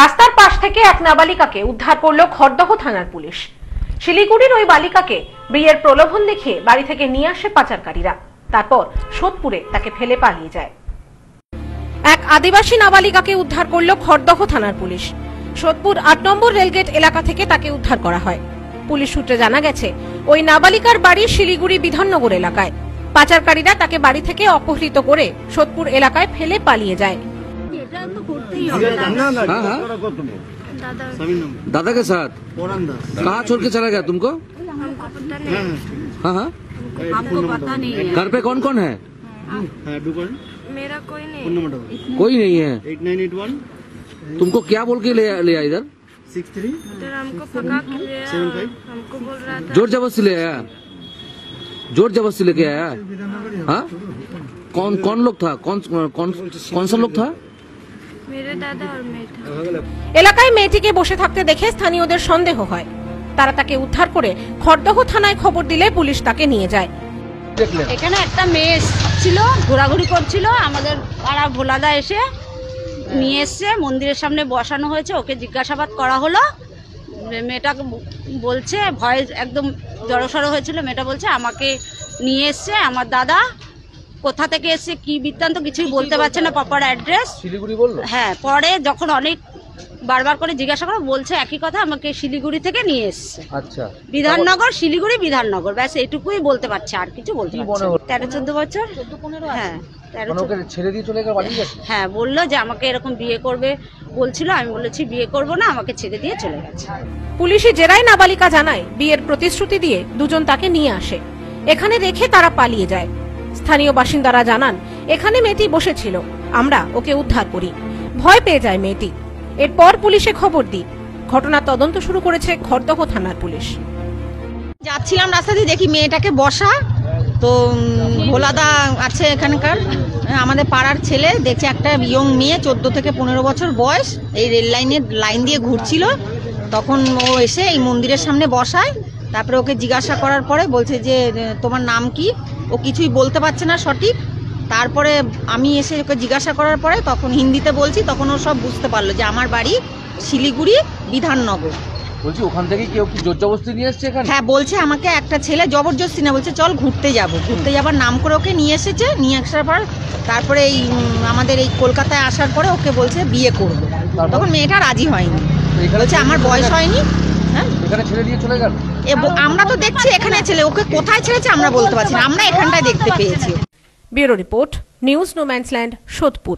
রাস্তার পাশ থেকে এক নাবালিকাকে উদ্ধার করল খড়দহ থানার পুলিশ। শিলিগুড়ির ওই বালিকাকে বিয়ের প্রলোভন দেখিয়ে বাড়ি থেকে নিয়ে আসে পাচারকারীরা, তারপর সোদপুরে তাকে ফেলে পালিয়ে যায়। এক আদিবাসী নাবালিকাকে উদ্ধার করল খড়দহ থানার পুলিশ। সোদপুর ৮ নম্বর রেলগেট এলাকা থেকে তাকে উদ্ধার করা হয়। পুলিশ সূত্রে জানা গেছে, ওই নাবালিকার বাড়ি শিলিগুড়ি বিধাননগর এলাকায়। পাচারকারীরা তাকে বাড়ি থেকে অপহৃত করে সোদপুর এলাকায় ফেলে পালিয়ে যায়। दादा के साथ कहाँ छोड़ के चला गया तुमको? हाँ, हमको पता नहीं है। घर पे कौन कौन है? मेरा कोई नहीं है। 8981 तुमको क्या बोल के ले आया इधर? 63 हमको पका के ले आया। 75 हमको बोल रहा था। जोर जबरदस्ती लेके आया। हाँ, कौन लोग था? कौन सा लोग था? मेरे दादा और मेटा। এলাকায় মেয়েটিকে বসে থাকতে দেখে স্থানীয়দের সন্দেহ হয়। তারা তাকে উদ্ধার করে খড়দহ থানায় খবর দিলে পুলিশ তাকে নিয়ে যায়। এখানে একটা মেয়ে ছিল, ঘোরাঘুরি করছিল, আমাদের পাড়া ভোলাদা এসে নিয়ে এসেছে। মন্দিরের সামনে বসানো হয়েছে, ওকে জিজ্ঞাসাবাদ করা হলো। মেয়েটাকে বলছে, ভয় একদম জড়সড় হয়েছিল। মেয়েটা বলছে, আমাকে নিয়ে এসছে আমার দাদা। কোথা থেকে এসে কি বৃত্তান্ত কিছুই বলতে পারছে না, প্রপার অ্যাড্রেস। হ্যাঁ, পরে যখন অনেক বারবার করে জিজ্ঞাসা করো, বলছে একই কথা, আমাকে শিলিগুড়ি থেকে নিয়ে এসছে। আচ্ছা, বিধাননগর, শিলিগুড়ি বিধাননগর, ব্যাস এইটুকুই বলতে পারছে, আর কিছু বলতে পারছে না। 13-14 বছর। হ্যাঁ, ছেড়ে দিয়ে চলে গেল। হ্যাঁ, বললো যে আমাকে এরকম বিয়ে করবে বলছিল, আমি বলেছি বিয়ে করব না, আমাকে ছেড়ে দিয়ে চলে গেছে। পুলিশে জেরায় নাবালিকা জানায়, বিয়ের প্রতিশ্রুতি দিয়ে দুজন তাকে নিয়ে আসে, এখানে রেখে তারা পালিয়ে যায়। স্থানীয় বাসিন্দারা জানান, এখানে মেয়েটি বসেছিল, আমরা ওকে উদ্ধার করি, ভয় পেয়ে যায় মেয়েটি। এরপর পুলিশে খবর দিই। ঘটনার তদন্ত শুরু করেছে খড়দহ থানার পুলিশ। যাচ্ছিলাম রাস্তা দিয়ে, দেখি মেয়েটাকে বসা। তো ভোলাদা আছে এখানকার, আমাদের পাড়ার ছেলে, দেখছে একটা ইয়ং মেয়ে, 14 থেকে 15 বছর বয়স, এই রেল লাইনের লাইন দিয়ে ঘুরছিল। তখন ও এসে এই মন্দিরের সামনে বসায়। তারপরে ওকে জিজ্ঞাসা করার পরে বলছে যে তোমার নাম কি? ও কিছুই বলতে পারছে না সঠিক। তারপরে আমি এসে ওকে জিজ্ঞাসা করার পরে তখন হিন্দিতে বলছি, তখন ও সব বুঝতে পারলো যে আমার বাড়ি শিলিগুড়ি বিধাননগর। বলছি ওখান থেকে কেউ কি জবরদস্তি নিয়ে এসেছে এখানে? হ্যাঁ, বলছে আমাকে একটা ছেলে জবরদস্তি না, বলছে চল ঘুরতে যাবার নাম করে ওকে নিয়ে এসেছে। নিয়ে আসার পর তারপরে এই আমাদের এই কলকাতায় আসার পরে ওকে বলছে বিয়ে করবো, তখন মেয়েটা রাজি হয়নি, বলছে আমার বয়স হয়নি। হ্যাঁ, এখানে ছেড়ে দিয়ে চলে গেল। আমরা তো দেখছি এখানে ছেলে, ওকে কোথায় ছেড়েছে আমরা বলতে পারছি না, আমরা এখানটায় দেখতে পেয়েছি। Bureau report, news no man's land, Sodepur.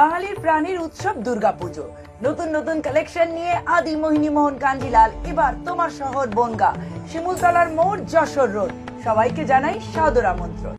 বাঙালির প্রাণীর উৎসব দুর্গাপুজো। নতুন নতুন কালেকশন নিয়ে আদি মোহিনী মোহন কাঞ্জিলাল এবার তোমার শহর বনগা, শিমুলতলার মোড়, যশোর রোড। সবাইকে জানাই সাদর আমন্ত্রণ।